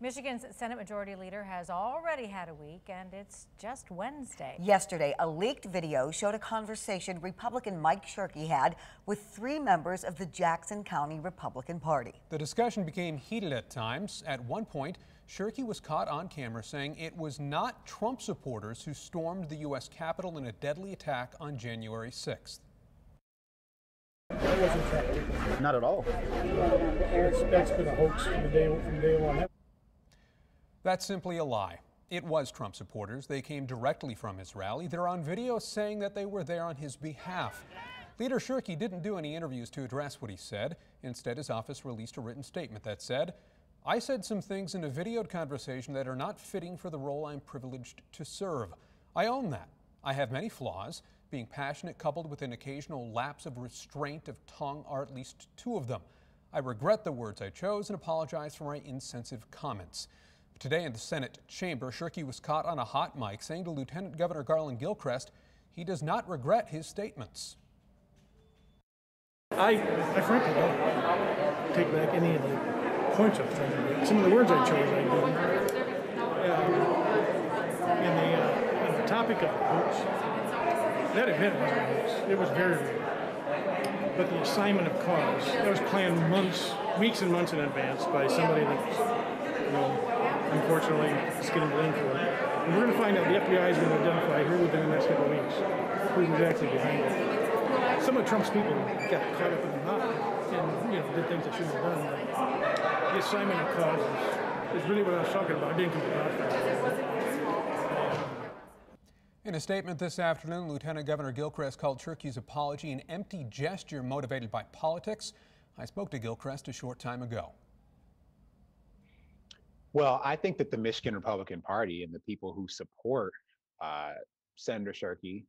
Michigan's Senate Majority Leader has already had a week, and it's just Wednesday. Yesterday, a leaked video showed a conversation Republican Mike Shirkey had with three members of the Jackson County Republican Party. The discussion became heated at times. At one point, Shirkey was caught on camera saying it was not Trump supporters who stormed the U.S. Capitol in a deadly attack on January 6th. Not at all. That's been a hoax from day one. That's simply a lie. It was Trump supporters. They came directly from his rally. They're on video saying that they were there on his behalf. Leader Shirkey didn't do any interviews to address what he said. Instead, his office released a written statement that said, "I said some things in a videoed conversation that are not fitting for the role I'm privileged to serve. I own that. I have many flaws, being passionate coupled with an occasional lapse of restraint of tongue are at least two of them. I regret the words I chose and apologize for my insensitive comments." Today in the Senate chamber, Shirkey was caught on a hot mic saying to Lieutenant Governor Garland Gilchrist he does not regret his statements. I frankly don't take back any of the points I've tried to make. Some of the words I chose, I didn't. And the topic of hoax, that event was a hoax. It was very real. But the assignment of cause, that was planned months, weeks and months in advance by somebody that was, you know, unfortunately, it's getting blamed for it. And we're going to find out, the FBI is going to identify here within the next couple of weeks who's exactly behind it. Some of Trump's people got caught up in the knot and, you know, did things they shouldn't have done. But the assignment of causes is really what I was talking about. I didn't come to that. In a statement this afternoon, Lieutenant Governor Gilchrist called Shirkey's apology an empty gesture motivated by politics. I spoke to Gilchrist a short time ago. Well, I think that the Michigan Republican Party and the people who support Senator Shirkey,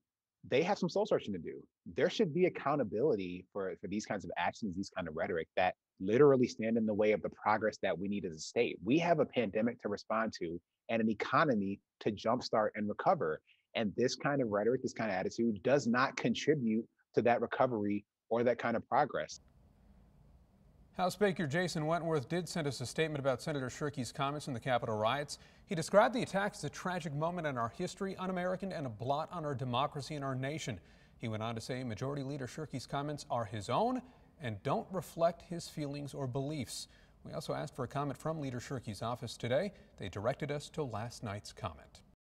they have some soul searching to do. There should be accountability for these kinds of actions, these kind of rhetoric that literally stand in the way of the progress that we need as a state. We have a pandemic to respond to and an economy to jumpstart and recover. And this kind of rhetoric, this kind of attitude does not contribute to that recovery or that kind of progress. House Speaker Jason Wentworth did send us a statement about Senator Shirkey's comments in the Capitol riots. He described the attacks as a tragic moment in our history, un-American, and a blot on our democracy and our nation. He went on to say Majority Leader Shirkey's comments are his own and don't reflect his feelings or beliefs. We also asked for a comment from Leader Shirkey's office today. They directed us to last night's comment.